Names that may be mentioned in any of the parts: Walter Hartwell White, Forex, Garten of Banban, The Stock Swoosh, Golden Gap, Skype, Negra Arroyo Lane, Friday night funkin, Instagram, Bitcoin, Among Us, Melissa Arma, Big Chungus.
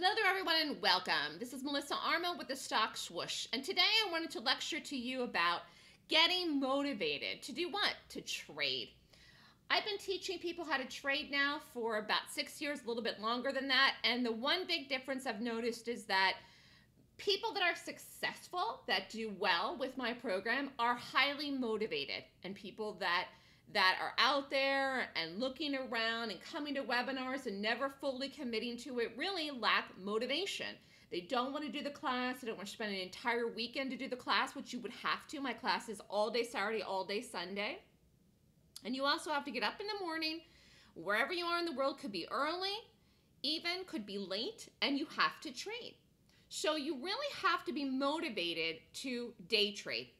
Hello there everyone and welcome. This is Melissa Arma with The Stock Swoosh, and today I wanted to lecture to you about getting motivated to do what? To trade. I've been teaching people how to trade now for about 6 years, a little bit longer than that, and the one big difference I've noticed is that people that are successful, that do well with my program, are highly motivated, and people that are out there and looking around and coming to webinars and never fully committing to it really lack motivation. They don't want to do the class. They don't want to spend an entire weekend to do the class, which you would have to. My class is all day Saturday, all day Sunday. And you also have to get up in the morning, wherever you are in the world, could be early, even could be late, and you have to trade. So you really have to be motivated to day trade.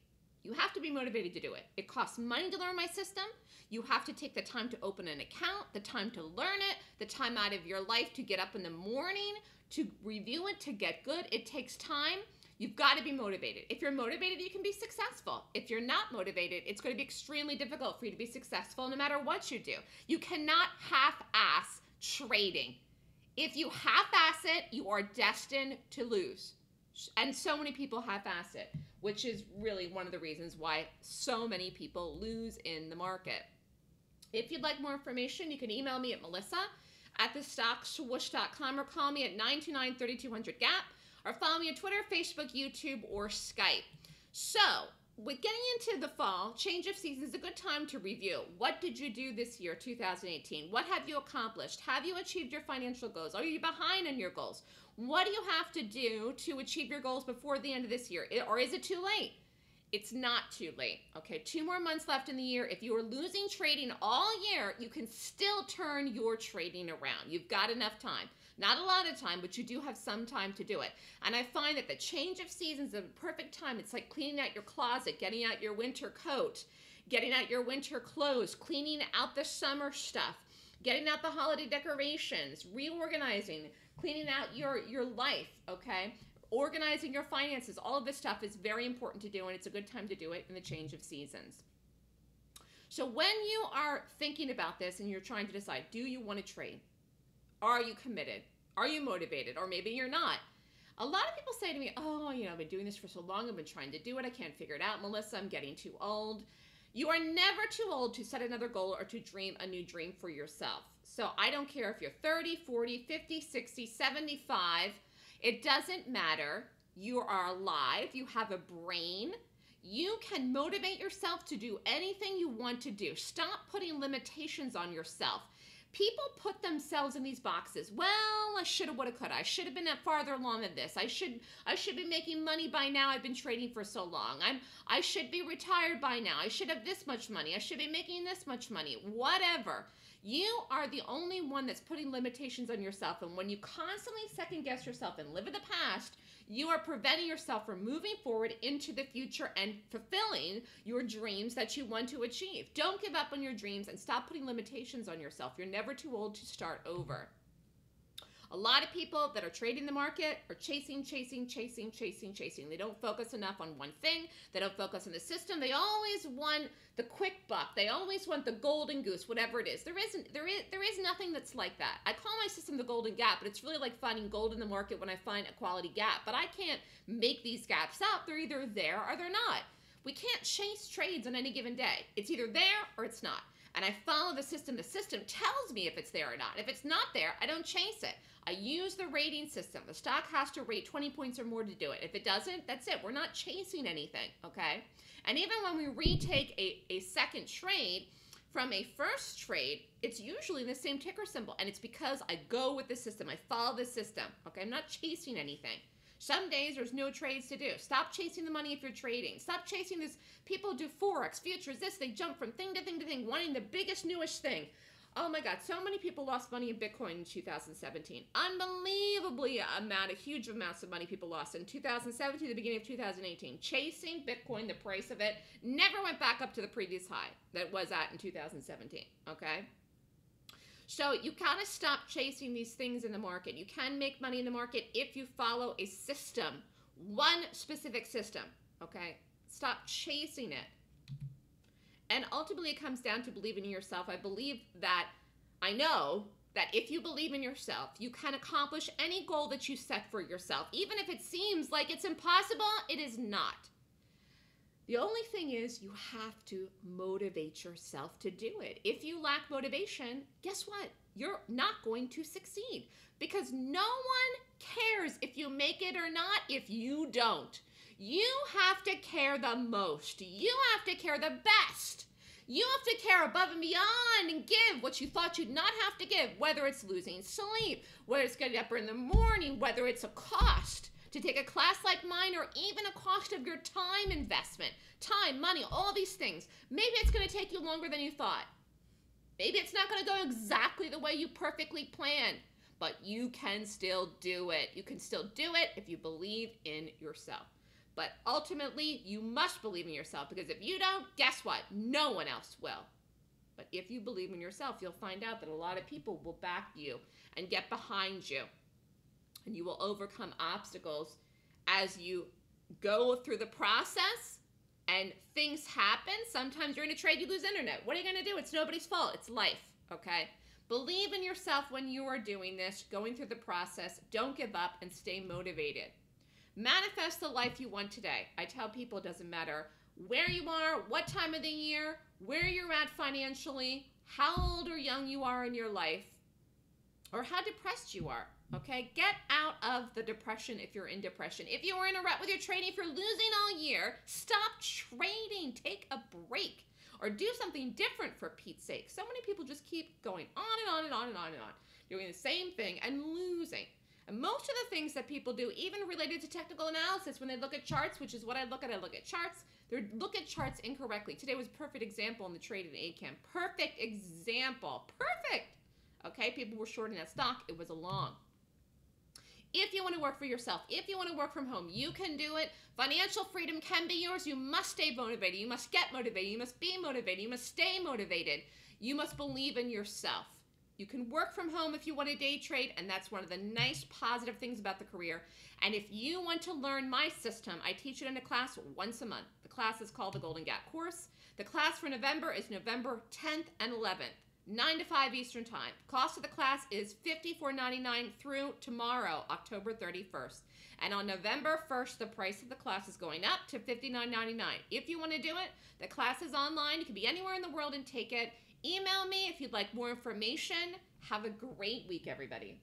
You have to be motivated to do it. It costs money to learn my system. You have to take the time to open an account, the time to learn it, the time out of your life to get up in the morning, to review it, to get good. It takes time. You've got to be motivated. If you're motivated, you can be successful. If you're not motivated, it's going to be extremely difficult for you to be successful no matter what you do. You cannot half-ass trading. If you half-ass it, you are destined to lose. And so many people half-ass it, which is really one of the reasons why so many people lose in the market. If you'd like more information, you can email me at melissa@thestockswoosh.com or call me at 929-3200-GAP or follow me on Twitter, Facebook, YouTube, or Skype. So, with getting into the fall, change of season is a good time to review. What did you do this year, 2018? What have you accomplished? Have you achieved your financial goals? Are you behind on your goals? What do you have to do to achieve your goals before the end of this year? Or is it too late? It's not too late. Okay, 2 more months left in the year. If you are losing trading all year, you can still turn your trading around. You've got enough time. Not a lot of time, but you do have some time to do it. And I find that the change of seasons is a perfect time. It's like cleaning out your closet, getting out your winter coat, getting out your winter clothes, cleaning out the summer stuff, getting out the holiday decorations, reorganizing, cleaning out your life, okay? Organizing your finances. All of this stuff is very important to do, and it's a good time to do it in the change of seasons. So when you are thinking about this and you're trying to decide, do you want to trade? Are you committed? Are you motivated? Or maybe you're not. A lot of people say to me, oh, you know, I've been doing this for so long. I've been trying to do it. I can't figure it out. Melissa, I'm getting too old. You are never too old to set another goal or to dream a new dream for yourself. So I don't care if you're 30, 40, 50, 60, 75. It doesn't matter. You are alive. You have a brain. You can motivate yourself to do anything you want to do. Stop putting limitations on yourself. People put themselves in these boxes. Well, I shoulda, woulda, coulda. I should have been farther along than this. I should be making money by now. I've been trading for so long. I should be retired by now. I should have this much money. I should be making this much money. Whatever. You are the only one that's putting limitations on yourself. And when you constantly second guess yourself and live in the past, you are preventing yourself from moving forward into the future and fulfilling your dreams that you want to achieve. Don't give up on your dreams and stop putting limitations on yourself. You're never too old to start over. A lot of people that are trading the market are chasing. They don't focus enough on one thing. They don't focus on the system. They always want the quick buck. They always want the golden goose, whatever it is. There is nothing that's like that. I call my system the Golden Gap, but it's really like finding gold in the market when I find a quality gap. But I can't make these gaps up. They're either there or they're not. We can't chase trades on any given day. It's either there or it's not. And I follow the system. The system tells me if it's there or not. If it's not there, I don't chase it. I use the rating system. The stock has to rate 20 points or more to do it. If it doesn't, that's it. We're not chasing anything, okay? And even when we retake a second trade from a first trade, it's usually the same ticker symbol. And it's because I go with the system. I follow the system, okay? I'm not chasing anything. Some days there's no trades to do. Stop chasing the money if you're trading. Stop chasing this. People do Forex, futures, this. They jump from thing to thing to thing, wanting the biggest, newest thing. Oh my God, so many people lost money in Bitcoin in 2017. Unbelievably amount, a huge amounts of money people lost in 2017, the beginning of 2018. Chasing Bitcoin, the price of it, never went back up to the previous high that was at in 2017, okay? So you gotta stop chasing these things in the market. You can make money in the market if you follow a system, one specific system, okay? Stop chasing it. And ultimately it comes down to believing in yourself. I believe that I know that if you believe in yourself, you can accomplish any goal that you set for yourself. Even if it seems like it's impossible, it is not. The only thing is you have to motivate yourself to do it. If you lack motivation, guess what? You're not going to succeed, because no one cares if you make it or not if you don't. You have to care the most. You have to care the best. You have to care above and beyond and give what you thought you'd not have to give, whether it's losing sleep, whether it's getting up in the morning, whether it's a cost to take a class like mine, or even a cost of your time investment, time, money, all these things. Maybe it's going to take you longer than you thought. Maybe it's not going to go exactly the way you perfectly planned, but you can still do it. You can still do it if you believe in yourself. But ultimately, you must believe in yourself, because if you don't, guess what? No one else will. But if you believe in yourself, you'll find out that a lot of people will back you and get behind you, and you will overcome obstacles as you go through the process. And things happen. Sometimes you're in a trade, you lose internet. What are you going to do? It's nobody's fault. It's life, okay? Believe in yourself when you are doing this, going through the process. Don't give up and stay motivated. Manifest the life you want today. I tell people it doesn't matter where you are, what time of the year, where you're at financially, how old or young you are in your life, or how depressed you are. Okay, get out of the depression if you're in depression. If you are in a rut with your trading, if you're losing all year, stop trading. Take a break or do something different, for Pete's sake. So many people just keep going on and on and on and on and on, doing the same thing and losing. And most of the things that people do, even related to technical analysis, when they look at charts, which is what I look at charts. They look at charts incorrectly. Today was a perfect example in the trade in ACAM. Perfect example. Perfect. Okay, people were shorting that stock. It was a long. If you want to work for yourself, if you want to work from home, you can do it. Financial freedom can be yours. You must stay motivated. You must get motivated. You must be motivated. You must stay motivated. You must believe in yourself. You can work from home if you want to day trade, and that's one of the nice positive things about the career. And if you want to learn my system, I teach it in a class once a month. The class is called the Golden Gap course. The class for November is November 10th and 11th. 9 to 5 Eastern Time. Cost of the class is $54.99 through tomorrow, October 31st. And on November 1st, the price of the class is going up to $59.99. If you want to do it, the class is online. You can be anywhere in the world and take it. Email me if you'd like more information. Have a great week, everybody.